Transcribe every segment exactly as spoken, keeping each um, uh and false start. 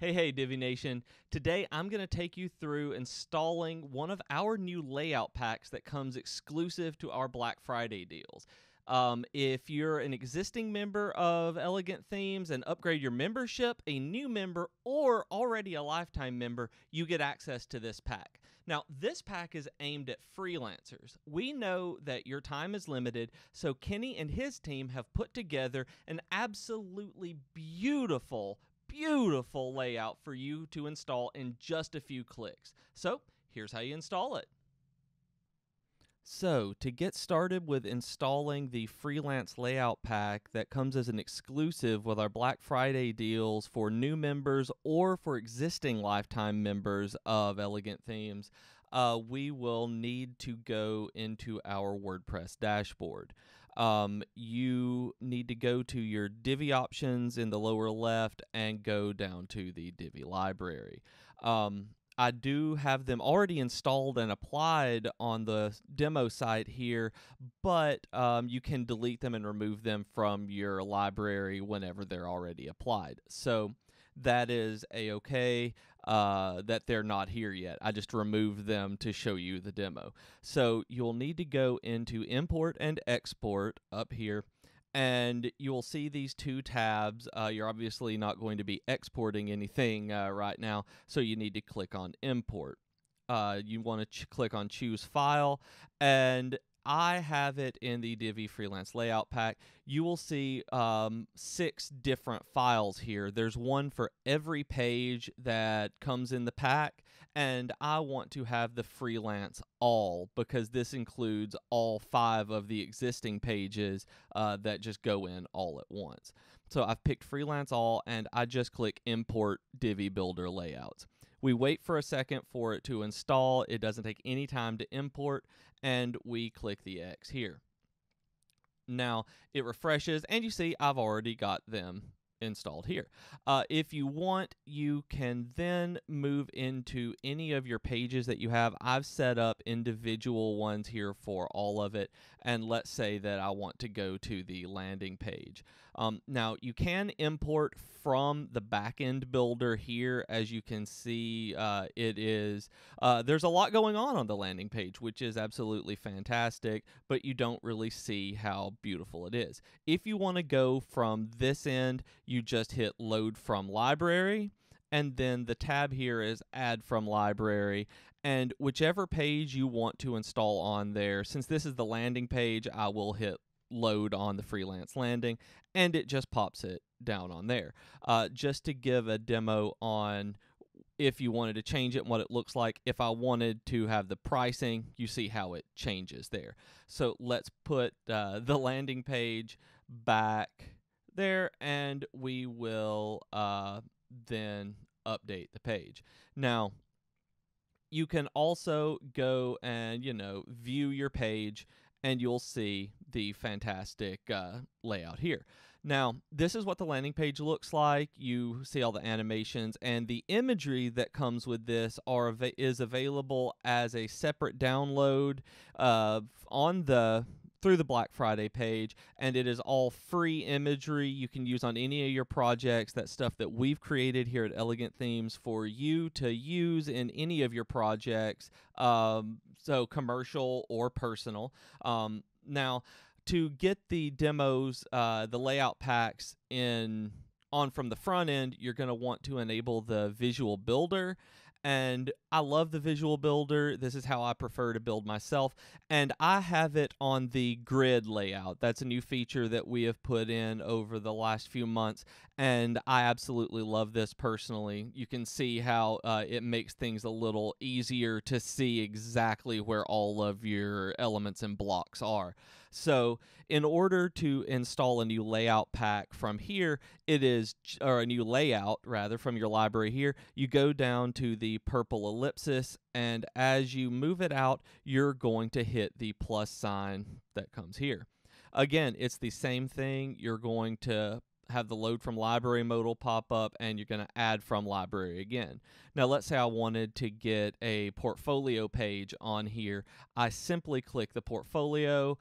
Hey, hey, Divi Nation. Today, I'm going to take you through installing one of our new layout packs that comes exclusive to our Black Friday deals. Um, if you're an existing member of Elegant Themes and upgrade your membership, a new member, or already a lifetime member, you get access to this pack. Now, this pack is aimed at freelancers. We know that your time is limited, so Kenny and his team have put together an absolutely beautiful Beautiful layout for you to install in just a few clicks. So here's how you install it. So to get started with installing the freelance layout pack that comes as an exclusive with our Black Friday deals for new members or for existing lifetime members of Elegant Themes, uh, we will need to go into our WordPress dashboard. Um, you need to go to your Divi options in the lower left and go down to the Divi library. Um, I do have them already installed and applied on the demo site here, but um, you can delete them and remove them from your library whenever they're already applied. So that is a-okay uh, that they're not here yet. I just removed them to show you the demo. So you'll need to go into import and export up here. And you'll see these two tabs. Uh, you're obviously not going to be exporting anything uh, right now, so you need to click on Import. Uh, you want to ch click on Choose File, and I have it in the Divi Freelance Layout Pack. You will see um, six different files here. There's one for every page that comes in the pack, and I want to have the Freelance All because this includes all five of the existing pages uh, that just go in all at once. So I've picked Freelance All, and I just click Import Divi Builder Layouts. We wait for a second for it to install. It doesn't take any time to import, and we click the X here. Now it refreshes, and you see I've already got them installed here. Uh, if you want, you can then move into any of your pages that you have. I've set up individual ones here for all of it, and let's say that I want to go to the landing page. Um, now you can import from the backend builder here. As you can see, uh, it is uh, there's a lot going on on the landing page, which is absolutely fantastic, but you don't really see how beautiful it is. If you want to go from this end, you just hit Load from Library, and then the tab here is Add from Library, and whichever page you want to install on there. Since this is the landing page, I will hit Load on the freelance landing, and it just pops it down on there. Uh, just to give a demo on if you wanted to change it and what it looks like. If I wanted to have the pricing, you see how it changes there. So let's put uh, the landing page back there, and we will uh, then update the page. Now you can also go and, you know, view your page, and you'll see the fantastic uh, layout here. Now, this is what the landing page looks like. You see all the animations, and the imagery that comes with this are av is available as a separate download uh, on the through the Black Friday page, and it is all free imagery you can use on any of your projects. That's stuff that we've created here at Elegant Themes for you to use in any of your projects, um, so commercial or personal. Um, now, to get the demos, uh, the layout packs in on from the front end, you're going to want to enable the Visual Builder. And I love the Visual Builder. This is how I prefer to build myself. And I have it on the grid layout. That's a new feature that we have put in over the last few months. And I absolutely love this personally. You can see how uh, it makes things a little easier to see exactly where all of your elements and blocks are. So in order to install a new layout pack from here, it is, or a new layout rather from your library here, you go down to the purple ellipsis, and as you move it out, you're going to hit the plus sign that comes here. Again, it's the same thing. You're going to have the Load from Library modal pop up, and you're going to Add from Library again. Now, let's say I wanted to get a portfolio page on here. I simply click the portfolio,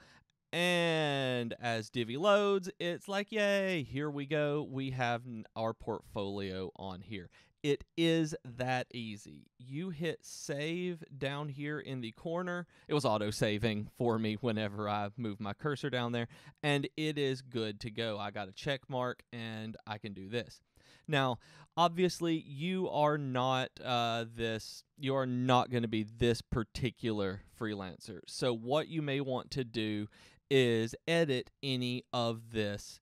And as Divi loads, it's like, yay, here we go. We have our portfolio on here. It is that easy. You hit save down here in the corner. It was auto-saving for me whenever I move my cursor down there, and it is good to go. I got a check mark, and I can do this. Now, obviously, you are not uh, this. You are not going to be this particular freelancer. So what you may want to do is edit any of this.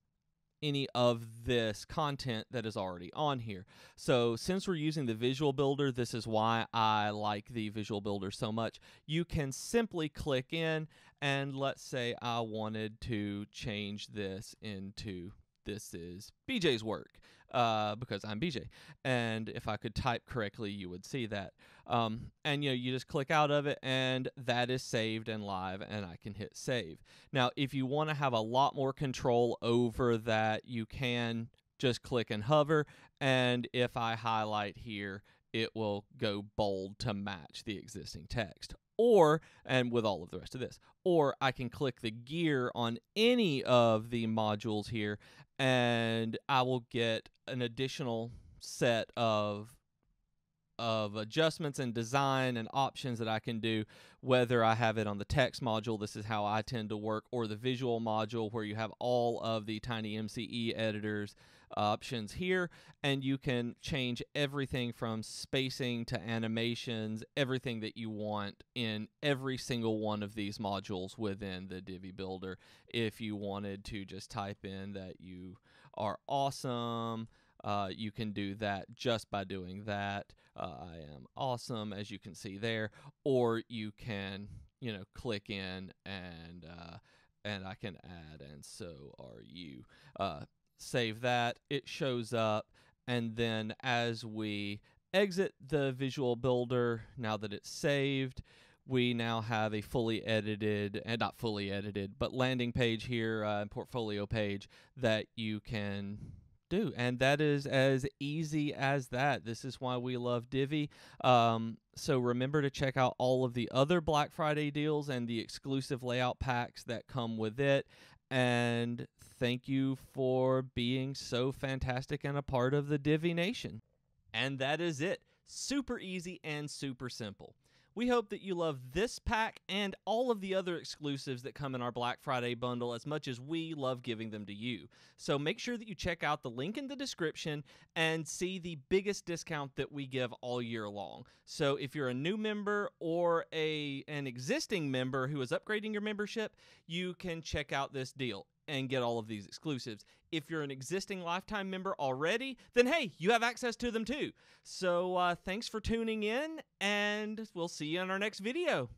any of this content that is already on here. So since we're using the visual builder, this is why I like the visual builder so much. You can simply click in, and let's say I wanted to change this into this is B J's work, uh, because I'm B J. And if I could type correctly, you would see that. Um, and you know, you just click out of it, and that is saved and live, and I can hit save. Now, if you want to have a lot more control over that, you can just click and hover. And if I highlight here, it will go bold to match the existing text. Or, and with all of the rest of this, or I can click the gear on any of the modules here, and I will get an additional set of of adjustments and design and options that I can do, whether I have it on the text module, this is how I tend to work, or the visual module where you have all of the TinyMCE editors options here, and you can change everything from spacing to animations, everything that you want in every single one of these modules within the Divi Builder. If you wanted to just type in that you are awesome, Uh, you can do that just by doing that. Uh, I am awesome, as you can see there. Or you can, you know, click in and uh, and I can add and so are you. Uh, save that. It shows up, and then as we exit the visual builder, now that it's saved, we now have a fully edited, and not fully edited, but landing page here uh, and portfolio page that you can do. And that is as easy as that. This is why we love Divi. Um, so remember to check out all of the other Black Friday deals and the exclusive layout packs that come with it. And thank you for being so fantastic and a part of the Divi Nation. And that is it. Super easy and super simple. We hope that you love this pack and all of the other exclusives that come in our Black Friday bundle as much as we love giving them to you. So make sure that you check out the link in the description and see the biggest discount that we give all year long. So if you're a new member or a an existing member who is upgrading your membership, you can check out this deal and get all of these exclusives. If you're an existing lifetime member already, then hey, you have access to them too. So uh, thanks for tuning in, and we'll see you in our next video.